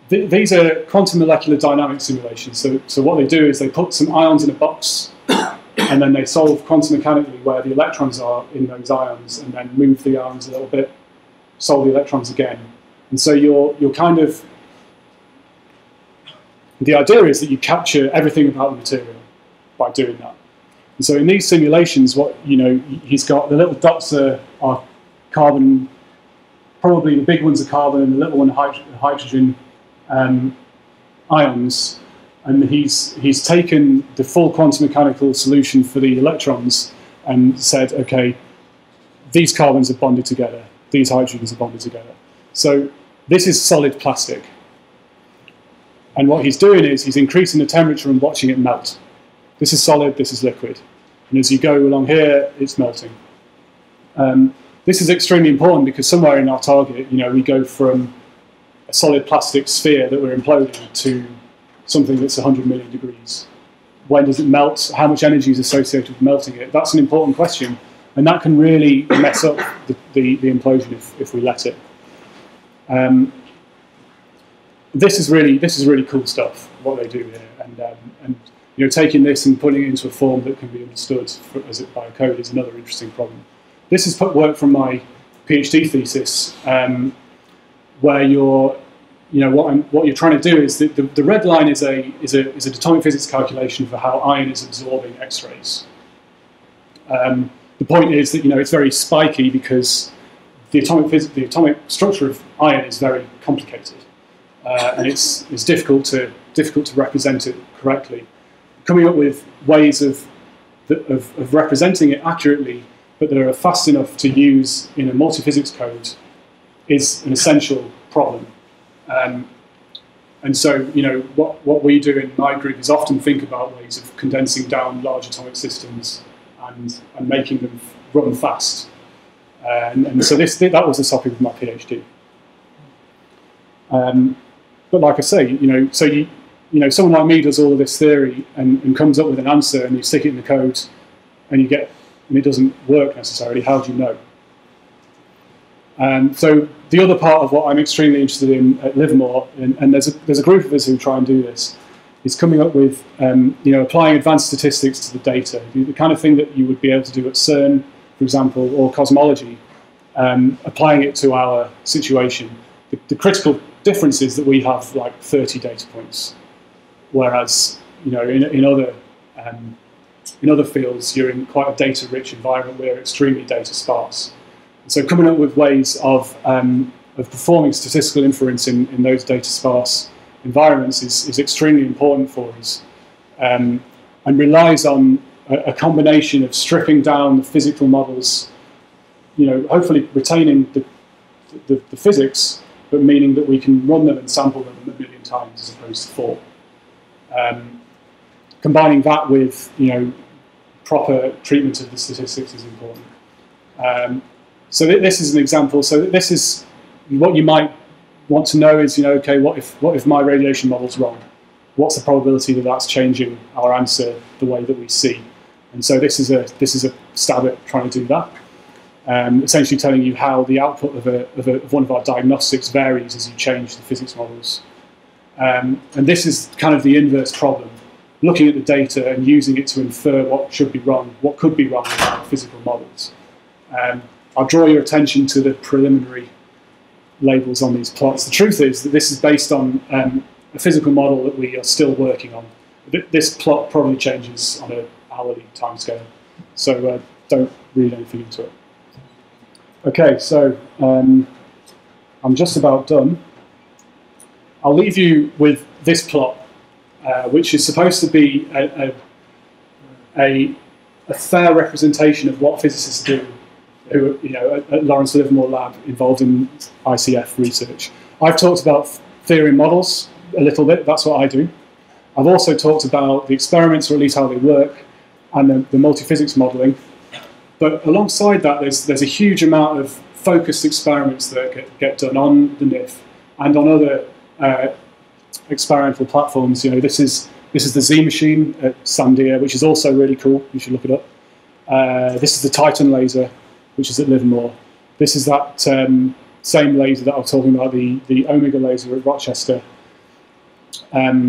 These are quantum molecular dynamics simulations. So what they do is they put some ions in a box and then they solve quantum mechanically where the electrons are in those ions and then move the ions a little bit, solve the electrons again. And so you're kind of, the idea is that you capture everything about the material by doing that. And so in these simulations, what, you know, he's got the little dots are carbon, probably the big ones are carbon and the little one hydrogen ions, and he's taken the full quantum mechanical solution for the electrons and said, okay, these carbons are bonded together, these hydrogens are bonded together. So this is solid plastic. And what he's doing is he's increasing the temperature and watching it melt. This is solid, this is liquid. And as you go along here, it's melting. This is extremely important because somewhere in our target, you know, we go from a solid plastic sphere that we're imploding to something that's 100 million degrees. When does it melt? How much energy is associated with melting it? That's an important question. And that can really mess up the implosion if we let it. This is really cool stuff, what they do here, and you know, taking this and putting it into a form that can be understood by a code is another interesting problem. This is work from my PhD thesis, where what you're trying to do is the red line is a atomic physics calculation for how iron is absorbing X-rays. The point is that, you know, it's very spiky because the atomic structure of iron is very complicated. And it's difficult to represent it correctly. Coming up with ways of representing it accurately, but that are fast enough to use in a multi-physics code, is an essential problem. And so, you know, what we do in my group is often think about ways of condensing down large atomic systems and making them run fast. And so that was the topic of my PhD. But like I say, you know, so you know, someone like me does all of this theory and comes up with an answer, and you stick it in the code, and it doesn't work necessarily. How do you know? So the other part of what I'm extremely interested in at Livermore, and there's a group of us who try and do this, is coming up with you know, applying advanced statistics to the data, the kind of thing that you would be able to do at CERN, for example, or cosmology, applying it to our situation. The critical difference is that we have like 30 data points, whereas, you know, in other fields you're in quite a data-rich environment where extremely data sparse. So coming up with ways of performing statistical inference in those data sparse environments is extremely important for us, and relies on a combination of stripping down the physical models, you know, hopefully retaining the physics, but meaning that we can run them and sample them a million times as opposed to 4. Combining that with, you know, proper treatment of the statistics is important. So this is an example. So this is what you might want to know is, you know, okay, what if my radiation model's wrong? What's the probability that that's changing our answer the way that we see? And so this is a stab at trying to do that. Essentially telling you how the output of one of our diagnostics varies as you change the physics models. And this is kind of the inverse problem looking at the data and using it to infer what should be wrong, what could be wrong with our physical models. I'll draw your attention to the preliminary labels on these plots. The truth is that this is based on a physical model that we are still working on. This plot probably changes on an hourly timescale, so don't read anything into it. Okay, so I'm just about done. I'll leave you with this plot, which is supposed to be a fair representation of what physicists do, who, you know, at Lawrence Livermore Lab involved in ICF research. I've talked about theory and models a little bit. That's what I do. I've also talked about the experiments, or at least how they work, and the multiphysics modelling. But alongside that, there's a huge amount of focused experiments that get done on the NIF and on other experimental platforms. You know, this is the Z machine at Sandia, which is also really cool. You should look it up. This is the Titan laser, which is at Livermore. This is that same laser that I was talking about, the Omega laser at Rochester. You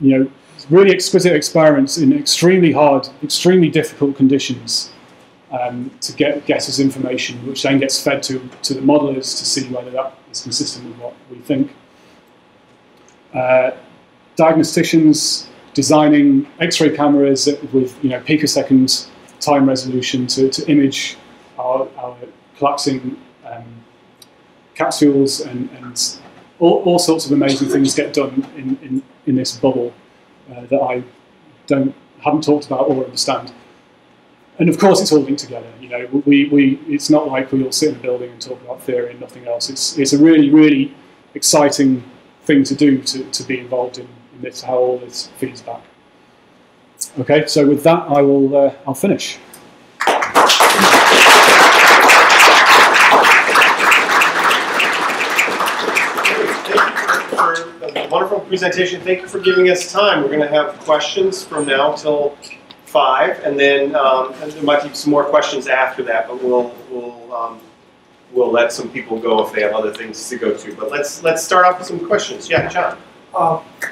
know, really exquisite experiments in extremely hard, extremely difficult conditions to get us information, which then gets fed to the modelers to see whether that is consistent with what we think. Diagnosticians designing X-ray cameras with, you know, picosecond time resolution to image our collapsing capsules, and all sorts of amazing things get done in this bubble that I haven't talked about or understand. And of course, it's all linked together. You know, it's not like we all sit in a building and talk about theory and nothing else. It's a really, really exciting thing to do, to be involved in this, how all this feeds back. Okay, so with that, I'll finish. Wonderful presentation. Thank you for giving us time. We're going to have questions from now till 5, and there might be some more questions after that. But we'll let some people go if they have other things to go to. But let's start off with some questions. Yeah, John.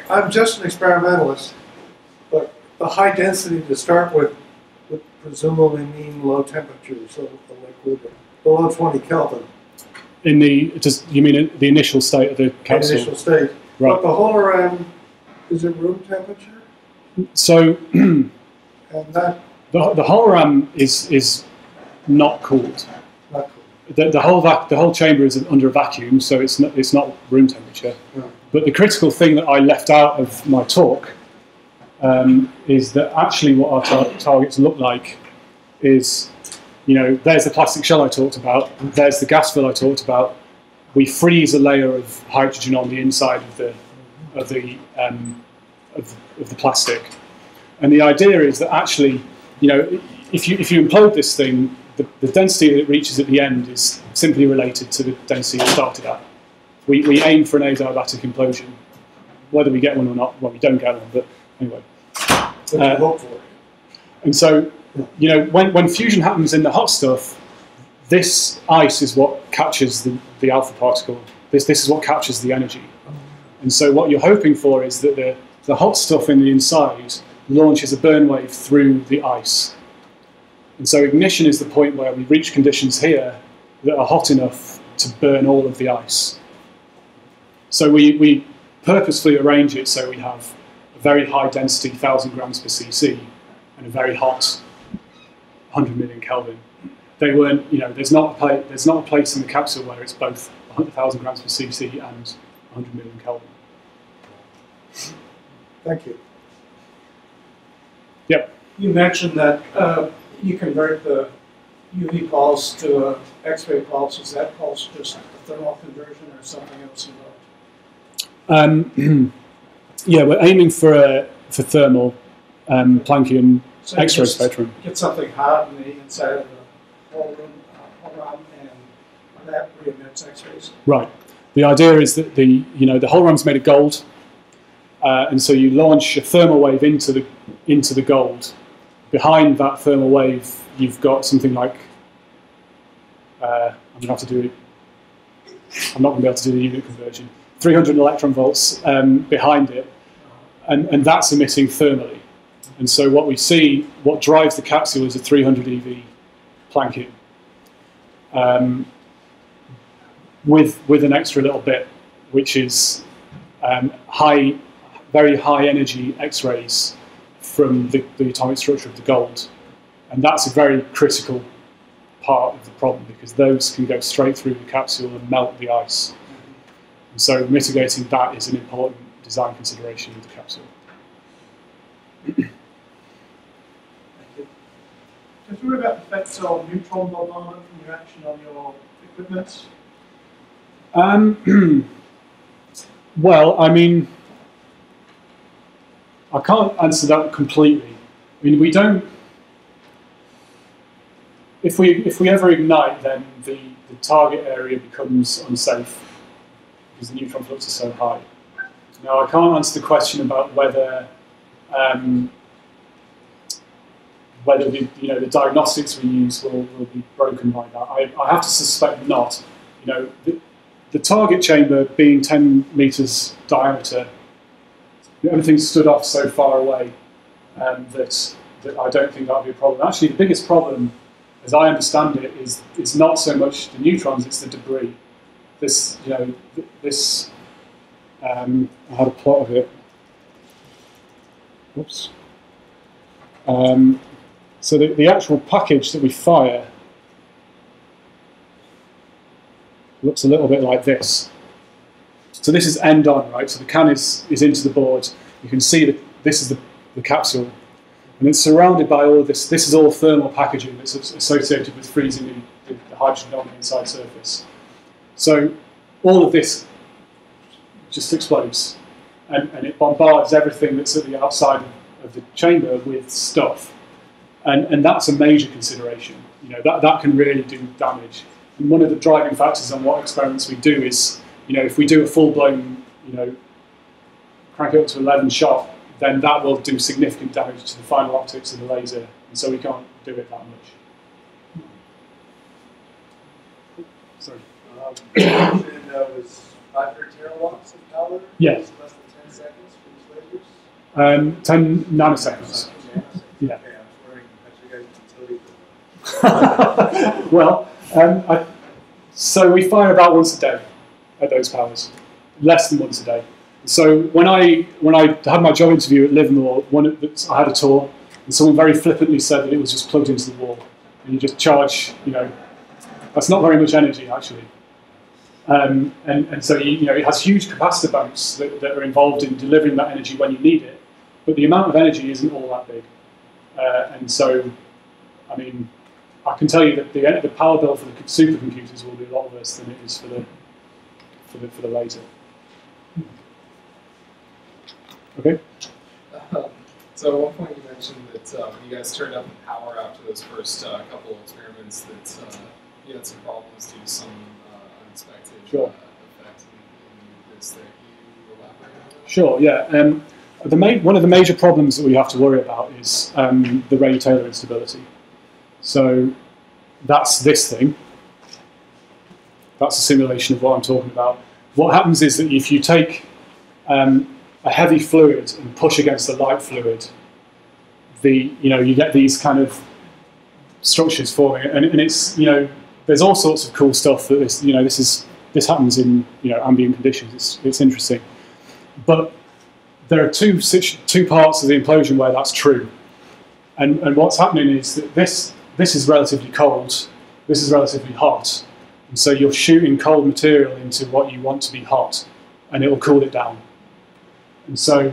I'm just an experimentalist, but the high density to start with would presumably mean low temperatures of the liquid, below 20 Kelvin. You mean the initial state of the capsule? The initial state. Right. But the Hohlraum is at room temperature? So, and that the Hohlraum is not cooled. Not cooled. The whole chamber is under a vacuum, so it's not room temperature. No. But the critical thing that I left out of my talk is that actually what our targets look like is, you know, there's the plastic shell I talked about, there's the gas fill I talked about. We freeze a layer of hydrogen on the inside of the plastic, and the idea is that actually, you know, if you implode this thing, the density that it reaches at the end is simply related to the density it started at. We aim for an adiabatic implosion, whether we get one or not. Well, we don't get one, but anyway. And so, you know, when fusion happens in the hot stuff, this ice is what catches the alpha particle. This is what catches the energy. And so what you're hoping for is that the hot stuff in the inside launches a burn wave through the ice. And so ignition is the point where we reach conditions here that are hot enough to burn all of the ice. So we purposefully arrange it so we have a very high density, 1,000 grams per cc, and a very hot 100 million Kelvin. They weren't, you know, there's not a place in the capsule where it's both 100,000 grams per cc and 100 million Kelvin. Thank you. Yep. You mentioned that you convert the UV pulse to an X-ray pulse. Is that pulse just a thermal conversion or something else involved? Yeah, we're aiming for thermal Planckian so X-ray spectrum. Get something hot in the inside of the Hohlraum, and that re-emits X-rays. Right. The idea is that the Hohlraum's made of gold, and so you launch a thermal wave into the gold. Behind that thermal wave, you've got something like I'm not going to be able to do the unit conversion. 300 electron volts behind it, and that's emitting thermally. And so what we see, what drives the capsule is a 300 eV Planck. With an extra little bit, which is very high energy X-rays from the atomic structure of the gold. And that's a very critical part of the problem, because those can go straight through the capsule and melt the ice. And so mitigating that is an important design consideration of the capsule. Just worry about the effects of neutron bombardment from your action on your equipment. Well, I mean, I can't answer that completely. I mean, we don't. If we ever ignite, then the target area becomes unsafe because the neutron flux is so high. Now, I can't answer the question about whether the diagnostics we use will be broken by that. I have to suspect not. You know, the target chamber being 10 meters diameter, everything stood off so far away that I don't think that would be a problem. Actually, the biggest problem, as I understand it, is not so much the neutrons; it's the debris. This, you know, this. I had a plot of it. Oops. So the actual package that we fire looks a little bit like this. So this is end on, right? So the can is into the board. You can see that this is the capsule. And it's surrounded by all of this. This is all thermal packaging that's associated with freezing the hydrogen on the inside surface. So all of this just explodes. And it bombards everything that's at the outside of the chamber with stuff. And that's a major consideration. You know, that can really do damage. And one of the driving factors on what experiments we do is, you know, if we do a full-blown, you know, crank it up to 11 shot, then that will do significant damage to the final optics of the laser, and so we can't do it that much. Sorry. That was 500 terawatts of power? Yes. Less than 10 seconds for these lasers? 10 nanoseconds. Yeah. Okay, I was wondering if you guys can tell you. Well, so we fire about once a day at those powers, less than once a day. So when I had my job interview at Livermore, I had a tour, and someone very flippantly said that it was just plugged into the wall, and you just charge, you know, that's not very much energy actually, and so you know it has huge capacitor banks that are involved in delivering that energy when you need it, but the amount of energy isn't all that big, and so, I mean, I can tell you that the power bill for the supercomputers will be a lot worse than it is for the laser. Okay. So at one point you mentioned that when you guys turned up the power after those first couple of experiments, that you had some problems due to some unexpected sure. Effect in this that you elaborate on. Sure. Yeah. One of the major problems that we have to worry about is the Ray-Taylor instability. So that's this thing. That's a simulation of what I'm talking about. What happens is that if you take a heavy fluid and push against a light fluid, you get these kind of structures forming, and it's, you know, there's all sorts of cool stuff that this, you know, this happens in, you know, ambient conditions. It's interesting, but there are two parts of the implosion where that's true, and what's happening is that this is relatively cold, this is relatively hot. And so you're shooting cold material into what you want to be hot, and it will cool it down. And so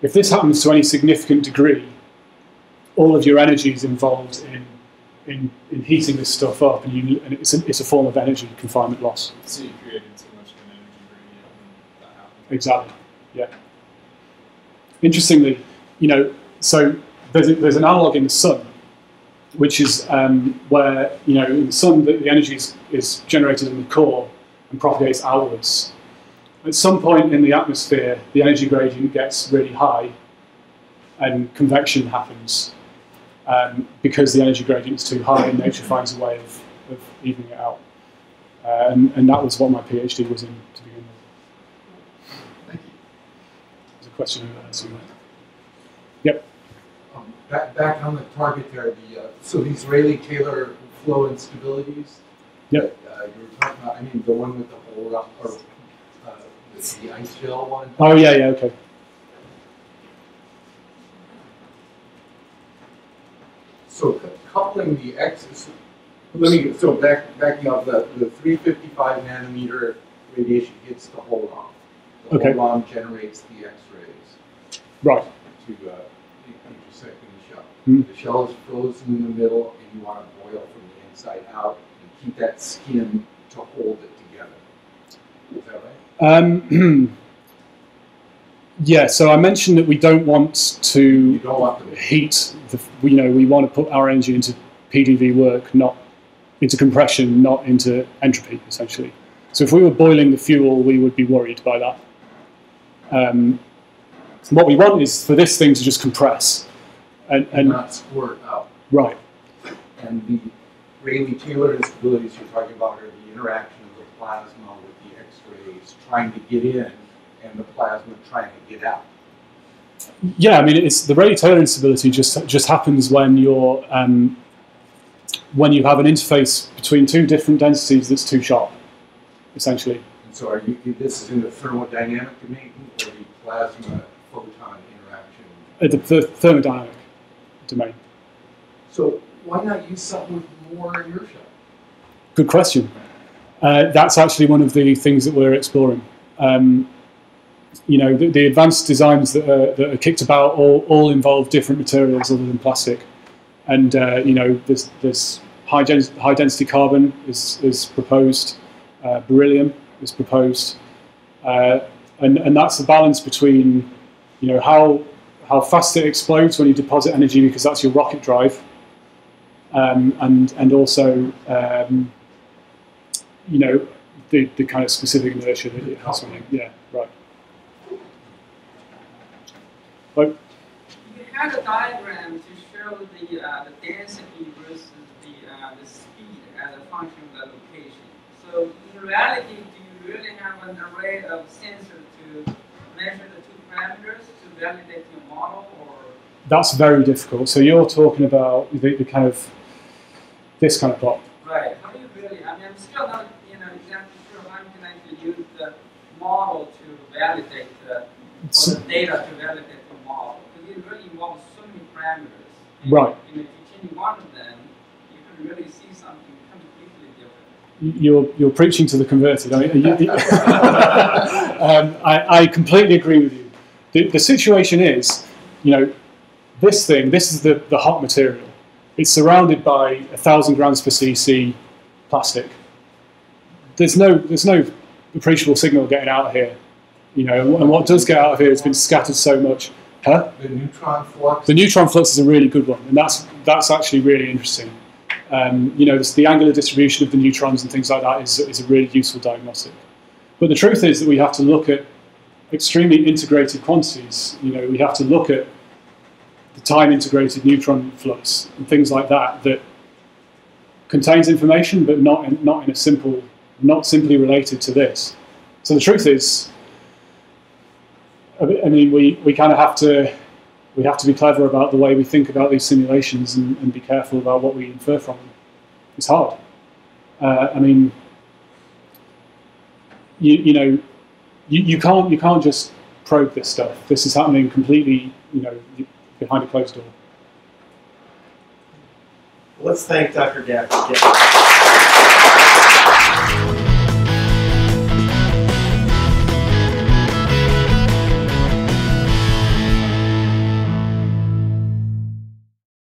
if this happens to any significant degree, all of your energy is involved in heating this stuff up, and it's a form of energy confinement loss. So you're creating too much of an energy gradient when that happens. Exactly, yeah. Interestingly, you know, so there's an analogue in the sun, which is where, you know, in the sun the energy is generated in the core and propagates outwards. At some point in the atmosphere, the energy gradient gets really high and convection happens because the energy gradient is too high and nature finds a way of evening it out. And that was what my PhD was in to begin with. Thank you. question and answer. Yep. Back on the target there, so these Rayleigh-Taylor flow instabilities. Yep. That, you were talking about, I mean, the one with the Hohlraum, or the ice gel one. Oh, yeah, yeah, okay. So coupling the X's, so backing up, the 355 nanometer radiation hits the Hohlraum. The Hohlraum generates the X-rays. Right. To intersect the shell. Mm-hmm. The shell is frozen in the middle, and you want to boil from the inside out and keep that skin to hold it together. Is that right? Yeah, so I mentioned that we don't want to heat, you know, we want to put our energy into PDV work, not into compression, not into entropy, essentially. So if we were boiling the fuel, we would be worried by that. So what we want is for this thing to just compress. And not squirt out. Right. And the Rayleigh-Taylor instabilities you're talking about are the interaction of the plasma with the X-rays trying to get in, and the plasma trying to get out. Yeah, I mean, it's the Rayleigh-Taylor instability just happens when you're when you have an interface between two different densities that's too sharp, essentially. And so, this is in the thermodynamic domain or the plasma photon interaction? The thermodynamic domain. So why not use something with more inertia? Good question. That's actually one of the things that we're exploring. You know, the advanced designs that are kicked about all involve different materials other than plastic, and you know, this high density carbon is proposed, beryllium is proposed, and that's the balance between, you know, how fast it explodes when you deposit energy because that's your rocket drive, and also you know, the kind of specific inertia that it has. Yeah, right. You had a diagram to show the density versus the speed as a function of the location. So in reality, do you really have an array of sensors to measure the two parameters to validate your model? Or that's very difficult. So you're talking about the kind of this kind of plot. Right. How do you really? I mean, I'm still not exactly sure how you can actually use the model to validate or the data to validate. It really involves so many parameters. And right. If you change one of them, you can really see something completely different. You're preaching to the converted. I completely agree with you. The situation is, you know, this thing, this is the hot material. It's surrounded by 1,000 grams per cc plastic. There's no appreciable signal getting out of here. You know, and what does get out of here has been scattered so much. Huh? The neutron flux. The neutron flux is a really good one, and that's actually really interesting. You know, the angular distribution of the neutrons and things like that is a really useful diagnostic. But the truth is that we have to look at extremely integrated quantities. You know, we have to look at the time-integrated neutron flux and things like that that contains information, but not simply related to this. So the truth is, I mean, we kind of have to be clever about the way we think about these simulations and be careful about what we infer from them. It's hard. I mean, you can't just probe this stuff. This is happening completely, you know, behind a closed door. Let's thank Dr. Gaffney.